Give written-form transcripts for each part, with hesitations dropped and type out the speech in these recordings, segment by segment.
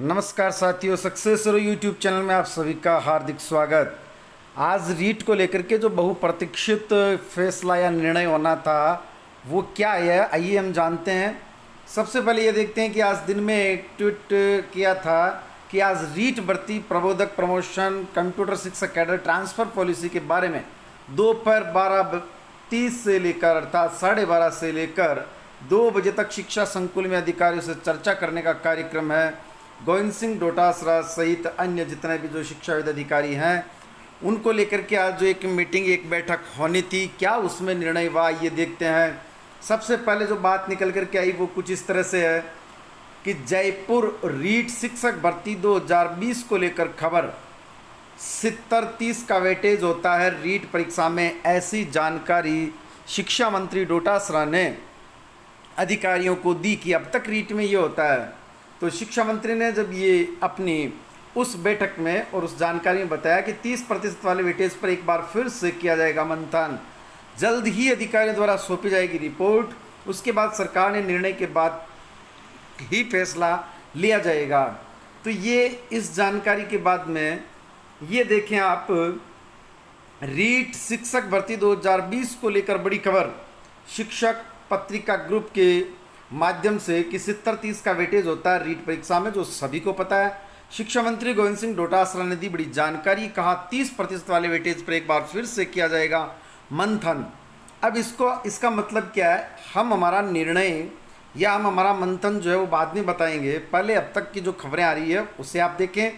नमस्कार साथियों, success arrow YouTube channel में आप सभी का हार्दिक स्वागत। आज रीट को लेकर के जो बहुप्रतीक्षित फैसला या निर्णय होना था वो क्या है, आइए हम जानते हैं। सबसे पहले ये देखते हैं कि आज दिन में एक ट्वीट किया था कि आज रीट भर्ती प्रबोधक प्रमोशन कंप्यूटर शिक्षक कैडर ट्रांसफ़र पॉलिसी के बारे में दोपहर 12:30 से लेकर अर्थात 12:30 से लेकर 2 बजे तक शिक्षा संकुल में अधिकारियों से चर्चा करने का कार्यक्रम है। गोविंद सिंह डोटासरा सहित अन्य जितने भी जो शिक्षाविद अधिकारी हैं उनको लेकर के आज जो एक मीटिंग एक बैठक होनी थी, क्या उसमें निर्णय हुआ ये देखते हैं। सबसे पहले जो बात निकल कर के आई वो कुछ इस तरह से है कि जयपुर रीट शिक्षक भर्ती 2020 को लेकर खबर। 70-30 का वेटेज होता है रीट परीक्षा में, ऐसी जानकारी शिक्षा मंत्री डोटासरा ने अधिकारियों को दी कि अब तक रीट में ये होता है। तो शिक्षा मंत्री ने जब ये अपनी उस बैठक में और उस जानकारी में बताया कि 30% वाले वेटेज पर एक बार फिर से किया जाएगा मंथन, जल्द ही अधिकारियों द्वारा सौंपी जाएगी रिपोर्ट, उसके बाद सरकार ने निर्णय के बाद ही फैसला लिया जाएगा। तो ये इस जानकारी के बाद में ये देखें आप, रीट शिक्षक भर्ती 2020 को लेकर बड़ी खबर। शिक्षक पत्रिका ग्रुप के माध्यम से कि 70-30 का वेटेज होता है रीट परीक्षा में, जो सभी को पता है। शिक्षा मंत्री गोविंद सिंह डोटासरा ने दी बड़ी जानकारी, कहा 30% वाले वेटेज पर एक बार फिर से किया जाएगा मंथन। अब इसका मतलब क्या है, हम हमारा निर्णय या हम हमारा मंथन जो है वो बाद में बताएंगे, पहले अब तक की जो खबरें आ रही है उसे आप देखें।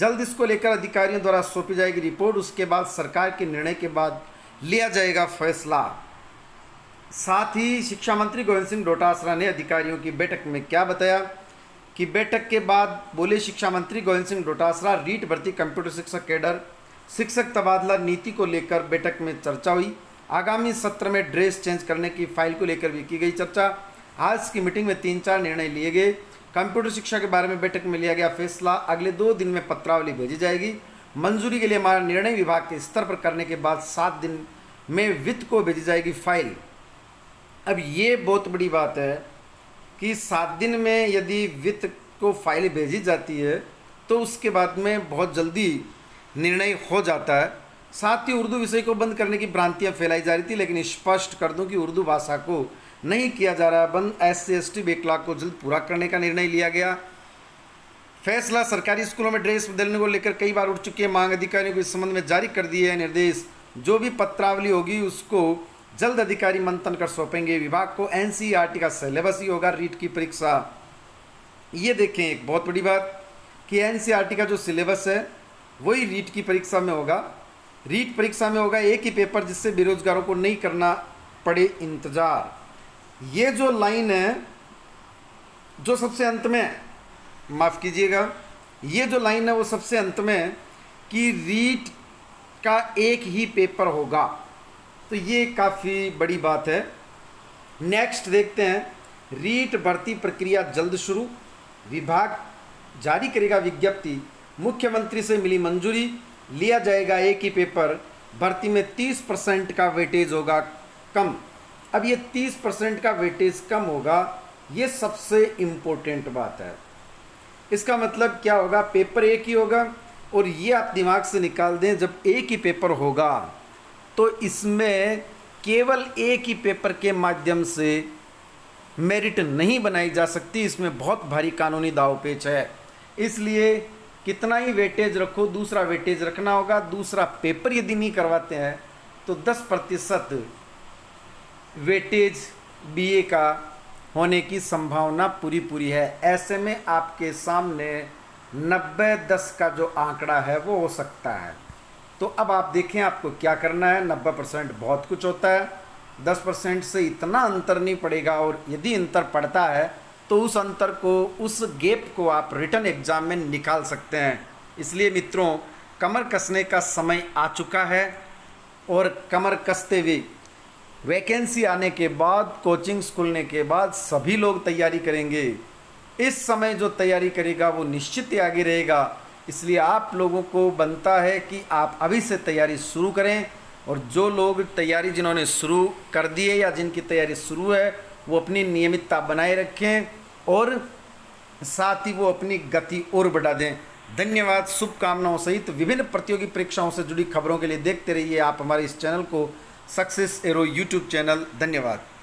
जल्द इसको लेकर अधिकारियों द्वारा सौंपी जाएगी रिपोर्ट, उसके बाद सरकार के निर्णय के बाद लिया जाएगा फैसला। साथ ही शिक्षा मंत्री गोविंद सिंह डोटासरा ने अधिकारियों की बैठक में क्या बताया कि बैठक के बाद बोले शिक्षा मंत्री गोविंद सिंह डोटासरा, रीट भर्ती कंप्यूटर शिक्षक कैडर शिक्षक तबादला नीति को लेकर बैठक में चर्चा हुई। आगामी सत्र में ड्रेस चेंज करने की फाइल को लेकर भी की गई चर्चा। आज की मीटिंग में 3-4 निर्णय लिए गए। कंप्यूटर शिक्षा के बारे में बैठक में लिया गया फैसला, अगले 2 दिन में पत्रावली भेजी जाएगी। मंजूरी के लिए हमारा निर्णय विभाग के स्तर पर करने के बाद 7 दिन में वित्त को भेजी जाएगी फाइल। अब ये बहुत बड़ी बात है कि 7 दिन में यदि वित्त को फाइल भेजी जाती है तो उसके बाद में बहुत जल्दी निर्णय हो जाता है। साथ ही उर्दू विषय को बंद करने की भ्रांतियाँ फैलाई जा रही थी, लेकिन स्पष्ट कर दूं कि उर्दू भाषा को नहीं किया जा रहा है बंद। SCST बैकलॉग को जल्द पूरा करने का निर्णय लिया गया। फैसला, सरकारी स्कूलों में ड्रेस बदलने को लेकर कई बार उठ चुकी है मांग, अधिकारियों को इस संबंध में जारी कर दिए हैं निर्देश। जो भी पत्रावली होगी उसको जल्द अधिकारी मंथन कर सौंपेंगे विभाग को। NCERT का सिलेबस ही होगा रीट की परीक्षा। ये देखें एक बहुत बड़ी बात कि NCERT का जो सिलेबस है वही रीट की परीक्षा में होगा। रीट परीक्षा में होगा एक ही पेपर, जिससे बेरोजगारों को नहीं करना पड़े इंतज़ार। ये जो लाइन है जो सबसे अंत में, माफ़ कीजिएगा, ये जो लाइन है वो सबसे अंत में कि रीट का एक ही पेपर होगा, तो ये काफ़ी बड़ी बात है। नेक्स्ट देखते हैं, रीट भर्ती प्रक्रिया जल्द शुरू, विभाग जारी करेगा विज्ञप्ति, मुख्यमंत्री से मिली मंजूरी, लिया जाएगा एक ही पेपर, भर्ती में 30% का वेटेज होगा कम। अब ये 30% का वेटेज कम होगा, ये सबसे इम्पोर्टेंट बात है। इसका मतलब क्या होगा, पेपर एक ही होगा, और ये आप दिमाग से निकाल दें, जब एक ही पेपर होगा तो इसमें केवल एक ही पेपर के माध्यम से मेरिट नहीं बनाई जा सकती। इसमें बहुत भारी कानूनी दांवपेच है, इसलिए कितना ही वेटेज रखो दूसरा वेटेज रखना होगा। दूसरा पेपर यदि नहीं करवाते हैं तो 10% वेटेज BA का होने की संभावना पूरी पूरी है। ऐसे में आपके सामने 90-10 का जो आंकड़ा है वो हो सकता है। तो अब आप देखें आपको क्या करना है। 90% बहुत कुछ होता है, 10% से इतना अंतर नहीं पड़ेगा, और यदि अंतर पड़ता है तो उस अंतर को, उस गैप को आप रिटर्न एग्ज़ाम में निकाल सकते हैं। इसलिए मित्रों, कमर कसने का समय आ चुका है, और कमर कसते हुए वैकेंसी आने के बाद, कोचिंग्स खुलने के बाद सभी लोग तैयारी करेंगे। इस समय जो तैयारी करेगा वो निश्चित ही आगे रहेगा। इसलिए आप लोगों को बनता है कि आप अभी से तैयारी शुरू करें, और जो लोग तैयारी जिन्होंने शुरू कर दी है या जिनकी तैयारी शुरू है वो अपनी नियमितता बनाए रखें, और साथ ही वो अपनी गति और बढ़ा दें। धन्यवाद। शुभकामनाओं सहित विभिन्न प्रतियोगी परीक्षाओं से जुड़ी खबरों के लिए देखते रहिए आप हमारे इस चैनल को, सक्सेस एरो यूट्यूब चैनल। धन्यवाद।